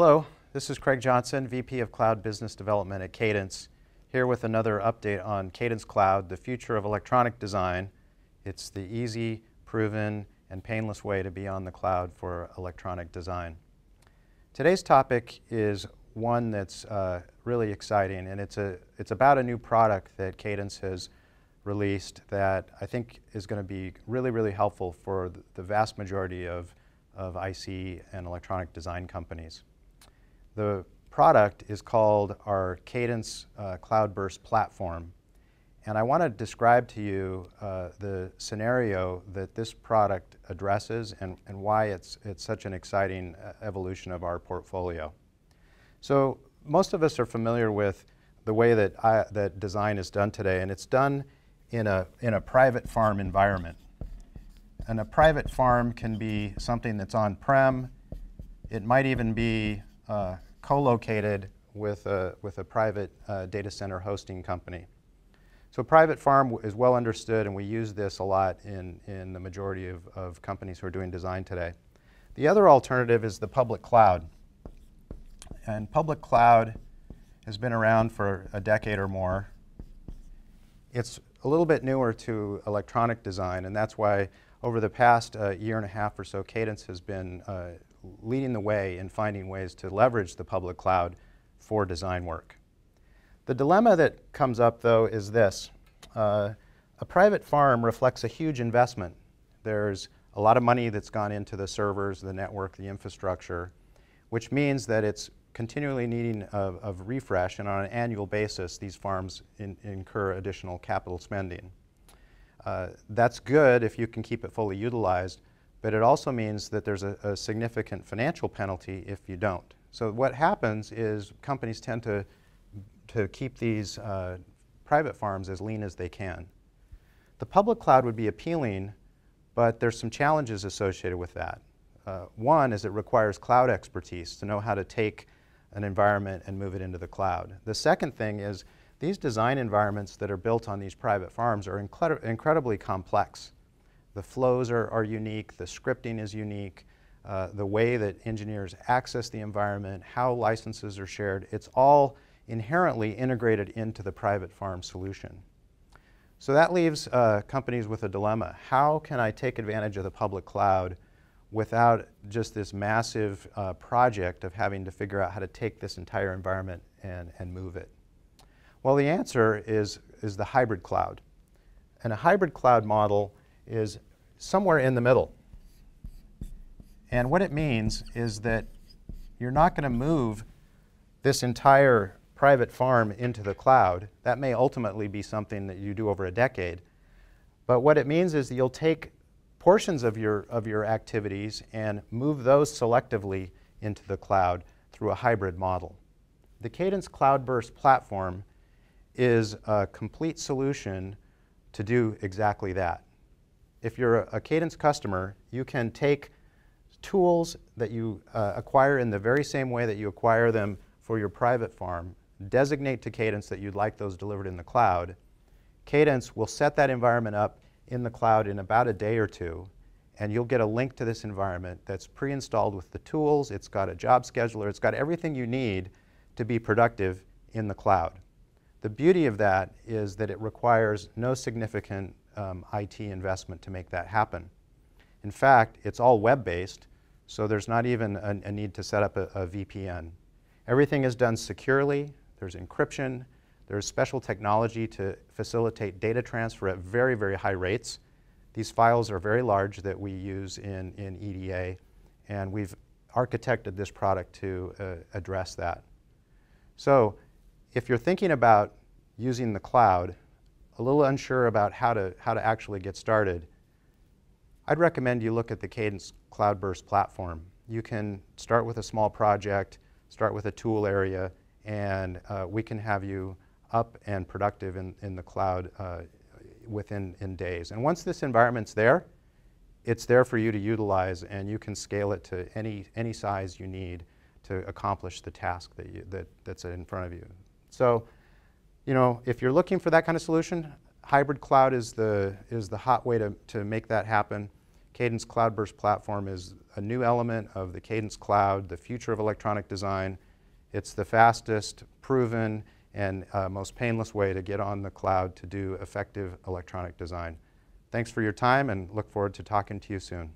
Hello, this is Craig Johnson, VP of Cloud Business Development at Cadence, here with another update on Cadence Cloud, the future of electronic design. It's the easy, proven, and painless way to be on the cloud for electronic design. Today's topic is one that's really exciting, and it's about a new product that Cadence has released that I think is going to be really, really helpful for the vast majority of IC and electronic design companies. The product is called our Cadence CloudBurst platform, and I want to describe to you the scenario that this product addresses and why it's such an exciting evolution of our portfolio. So most of us are familiar with the way that design is done today, and it's done in a private farm environment. And a private farm can be something that's on-prem. It might even be co-located with a private data center hosting company. So private farm is well understood, and we use this a lot in the majority of companies who are doing design today. The other alternative is the public cloud. And public cloud has been around for a decade or more. It's a little bit newer to electronic design, and that's why over the past year and a half or so, Cadence has been leading the way in finding ways to leverage the public cloud for design work. The dilemma that comes up, though, is this. A private farm reflects a huge investment. There's a lot of money that's gone into the servers, the network, the infrastructure, which means that it's continually needing of refresh, and on an annual basis, these farms incur additional capital spending. That's good if you can keep it fully utilized, but it also means that there's a significant financial penalty if you don't. So what happens is companies tend to keep these private farms as lean as they can. The public cloud would be appealing, but there's some challenges associated with that. One is it requires cloud expertise to know how to take an environment and move it into the cloud. The second thing is these design environments that are built on these private farms are incredibly complex. The flows are unique, the scripting is unique, the way that engineers access the environment, how licenses are shared, it's all inherently integrated into the private farm solution. So that leaves companies with a dilemma. How can I take advantage of the public cloud without just this massive project of having to figure out how to take this entire environment and move it? Well, the answer is the hybrid cloud. And a hybrid cloud model is somewhere in the middle. And what it means is that you're not going to move this entire private farm into the cloud. That may ultimately be something that you do over a decade. But what it means is that you'll take portions of your activities and move those selectively into the cloud through a hybrid model. The Cadence CloudBurst platform is a complete solution to do exactly that. If you're a Cadence customer, you can take tools that you acquire in the very same way that you acquire them for your private farm, designate to Cadence that you'd like those delivered in the cloud. Cadence will set that environment up in the cloud in about a day or two, and you'll get a link to this environment that's pre-installed with the tools. It's got a job scheduler. It's got everything you need to be productive in the cloud. The beauty of that is that it requires no significant IT investment to make that happen. In fact, it's all web-based, so there's not even a need to set up a VPN. Everything is done securely. There's encryption. There's special technology to facilitate data transfer at very, very high rates. These files are very large that we use in EDA, and we've architected this product to address that. So if you're thinking about using the cloud, a little unsure about how to actually get started, I'd recommend you look at the Cadence CloudBurst platform. You can start with a small project, start with a tool area, and we can have you up and productive in the cloud within days. And once this environment's there, it's there for you to utilize, and you can scale it to any size you need to accomplish the task that's in front of you. So, you know, if you're looking for that kind of solution, hybrid cloud is the hot way to make that happen. Cadence CloudBurst platform is a new element of the Cadence Cloud, the future of electronic design. It's the fastest, proven, and most painless way to get on the cloud to do effective electronic design. Thanks for your time, and look forward to talking to you soon.